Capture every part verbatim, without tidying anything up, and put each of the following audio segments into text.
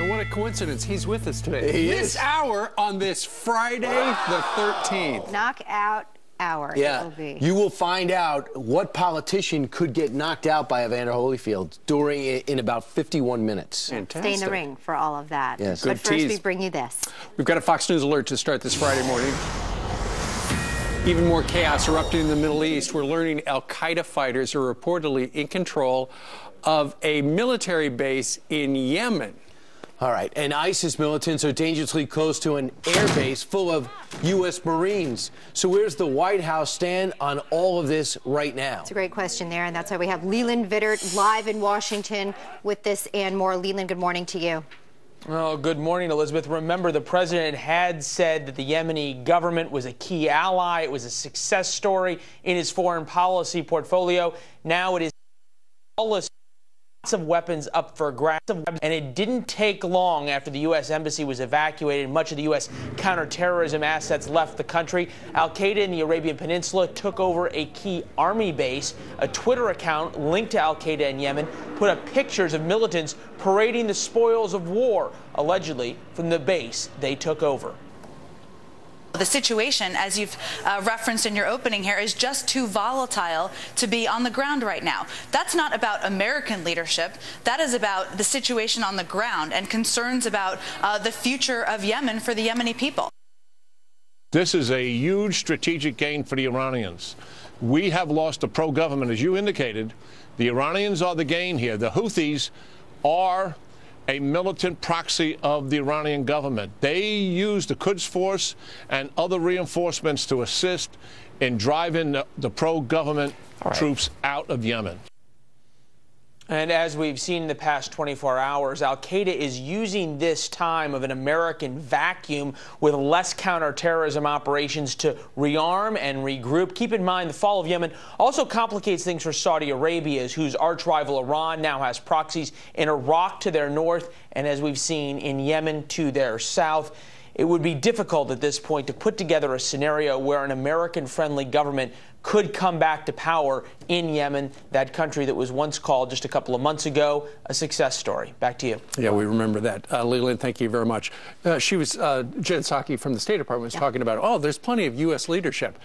And what a coincidence, he's with us today. He this is. hour on this Friday wow. the thirteenth. Knockout hour, yeah. It will be. You will find out what politician could get knocked out by Evander Holyfield during in about fifty-one minutes. Fantastic. Stay in the ring for all of that. Yes. Good but first tease. We bring you this. We've got a Fox News alert to start this Friday morning. Even more chaos erupting in the Middle East. We're learning Al-Qaeda fighters are reportedly in control of a military base in Yemen. All right, and ISIS militants are dangerously close to an air base full of U S Marines. So where's the White House stand on all of this right now? That's a great question there, and that's why we have Leland Vittert live in Washington with this and more. Leland, good morning to you. Oh, good morning, Elizabeth. Remember, the president had said that the Yemeni government was a key ally. It was a success story in his foreign policy portfolio. Now it is lawless. Lots of weapons up for grabs, and it didn't take long after the U S embassy was evacuated. Much of the U S counterterrorism assets left the country. Al-Qaeda in the Arabian Peninsula took over a key army base. A Twitter account linked to Al-Qaeda in Yemen put up pictures of militants parading the spoils of war, allegedly from the base they took over. The situation, as you've uh, referenced in your opening here, is just too volatile to be on the ground right now. That's not about American leadership. That is about the situation on the ground and concerns about uh, the future of Yemen for the Yemeni people. This is a huge strategic gain for the Iranians. We have lost the pro-government, as you indicated. The Iranians are the gain here. The Houthis are a militant proxy of the Iranian government. They used the Quds force and other reinforcements to assist in driving the, the pro-government right. troops out of Yemen. And as we've seen in the past twenty-four hours, Al-Qaeda is using this time of an American vacuum with less counterterrorism operations to rearm and regroup. Keep in mind, the fall of Yemen also complicates things for Saudi Arabia, whose arch-rival Iran now has proxies in Iraq to their north, and as we've seen, in Yemen to their south. It would be difficult at this point to put together a scenario where an American-friendly government could come back to power in Yemen, that country that was once called just a couple of months ago a success story. Back to you. Yeah, we remember that. Uh, Leland, thank you very much. Uh, she was, uh, Jen Psaki from the State Department was yeah. talking about, oh, there's plenty of U S leadership.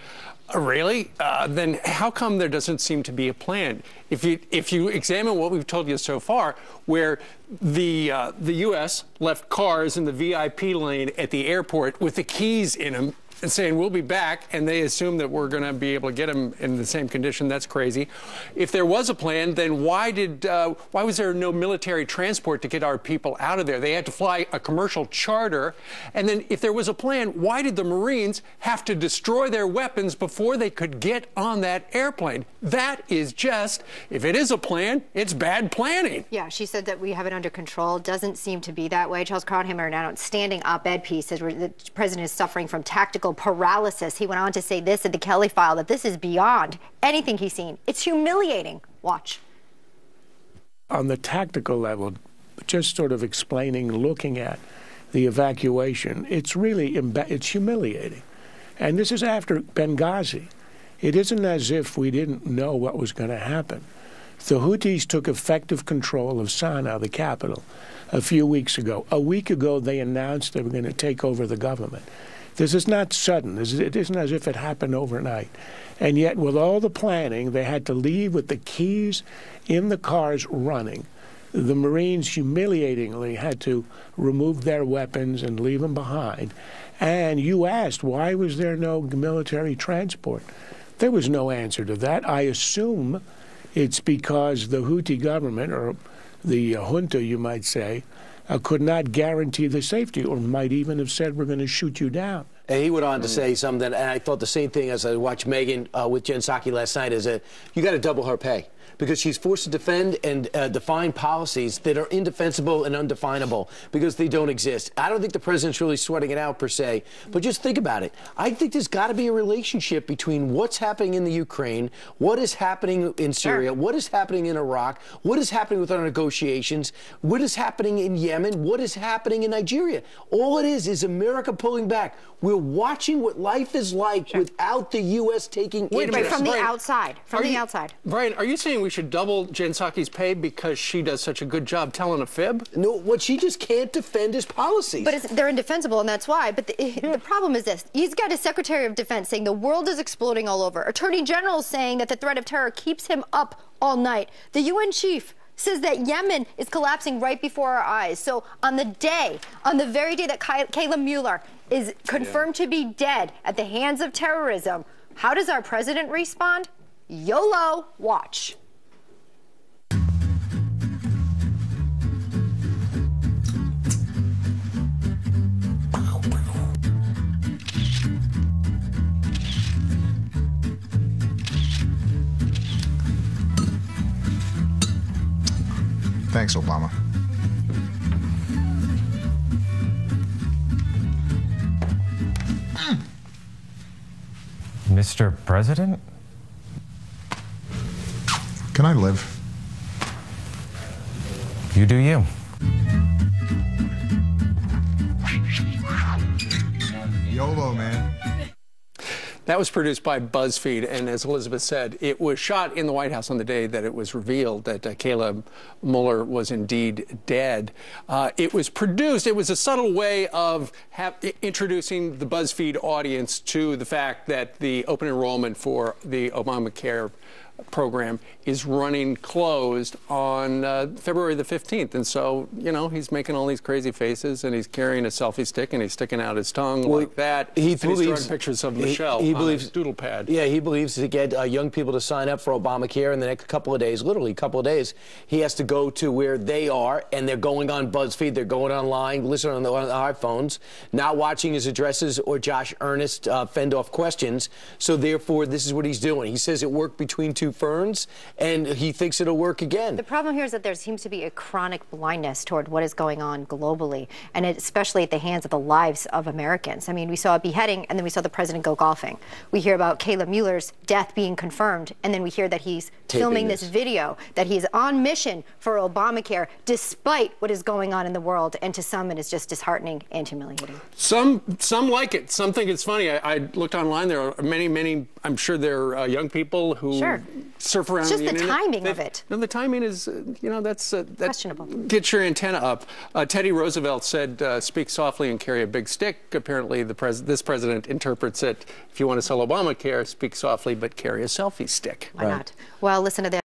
Uh, really? Uh, then how come there doesn't seem to be a plan? If you, if you examine what we've told you so far, where the, uh, the U S left cars in the V I P lane at the airport with the keys in them, and saying we'll be back, and they assume that we're going to be able to get them in the same condition. That's crazy. If there was a plan, then why did uh, why was there no military transport to get our people out of there? They had to fly a commercial charter. And then if there was a plan, why did the Marines have to destroy their weapons before they could get on that airplane? That is just, if it is a plan, it's bad planning. Yeah, she said that we have it under control. Doesn't seem to be that way. Charles Krauthammer, an outstanding op-ed piece, says the president is suffering from tactical paralysis. He went on to say this at the Kelly File, that this is beyond anything he's seen. It's humiliating. Watch. On the tactical level, just sort of explaining, looking at the evacuation, it's really, it's humiliating. And this is after Benghazi. It isn't as if we didn't know what was going to happen. The Houthis took effective control of Sana'a, the capital, a few weeks ago. A week ago, they announced they were going to take over the government. This is not sudden. It isn't as if it happened overnight. And yet, with all the planning, they had to leave with the keys in the cars running. The Marines humiliatingly had to remove their weapons and leave them behind. And you asked, why was there no military transport? There was no answer to that. I assume it's because the Houthi government, or the junta, you might say, Uh, could not guarantee the safety, or might even have said, we're going to shoot you down. And he went on to say something, and I thought the same thing as I watched Megan uh, with Jen Psaki last night, is that you got to double her pay, because she's forced to defend and uh, define policies that are indefensible and undefinable because they don't exist. I don't think the president's really sweating it out per se, but just think about it. I think there's got to be a relationship between what's happening in the Ukraine, what is happening in Syria, what is happening in Iraq, what is happening with our negotiations, what is happening in Yemen, what is happening in Nigeria. All it is is America pulling back. We're watching what life is like sure. without the U S taking Wait, interest. Wait, from the right. outside. From are the you, outside. Brian, are you saying saying we should double Jen Psaki's pay because she does such a good job telling a fib? No, what she just can't defend is policies. But it's, they're indefensible, and that's why. But the, yeah. the problem is this. He's got his Secretary of Defense saying the world is exploding all over. Attorney General saying that the threat of terror keeps him up all night. The U N chief says that Yemen is collapsing right before our eyes. So on the day, on the very day that Kayla Mueller is confirmed yeah. to be dead at the hands of terrorism, how does our president respond? YOLO, watch. Thanks, Obama. Mister President? Can I live? You do you. YOLO, man. That was produced by BuzzFeed, and as Elizabeth said, it was shot in the White House on the day that it was revealed that uh, Kayla Mueller was indeed dead. Uh, it was produced, it was a subtle way of ha introducing the BuzzFeed audience to the fact that the open enrollment for the Obamacare program is running closed on uh, February the fifteenth. And so, you know, he's making all these crazy faces, and he's carrying a selfie stick, and he's sticking out his tongue well, like that. He and believes, he's drawing pictures of Michelle. He, he believes on his doodle pad. Yeah, he believes to get uh, young people to sign up for Obamacare in the next couple of days, literally a couple of days, he has to go to where they are, and they're going on BuzzFeed, they're going online, listening on, the, on their iPhones, not watching his addresses or Josh Ernest uh, fend off questions. So therefore, this is what he's doing. He says it worked between two ferns, and he thinks it'll work again. The problem here is that there seems to be a chronic blindness toward what is going on globally, and it, especially at the hands of the lives of Americans. I mean, we saw a beheading, and then we saw the president go golfing. We hear about Kayla Mueller's death being confirmed, and then we hear that he's Taping filming this. this video, that he's on mission for Obamacare, despite what is going on in the world, and to some it is just disheartening and humiliating. Some some like it. Some think it's funny. I, I looked online. There are many, many, I'm sure there are uh, young people who sure. surf around. It's just the, the timing they, of it. No, the timing is, you know, that's, uh, that's questionable. Get your antenna up. Uh, Teddy Roosevelt said, uh, "Speak softly and carry a big stick." Apparently, the pres this president interprets it. If you want to sell Obamacare, speak softly but carry a selfie stick. Why right. not? Well, listen to that.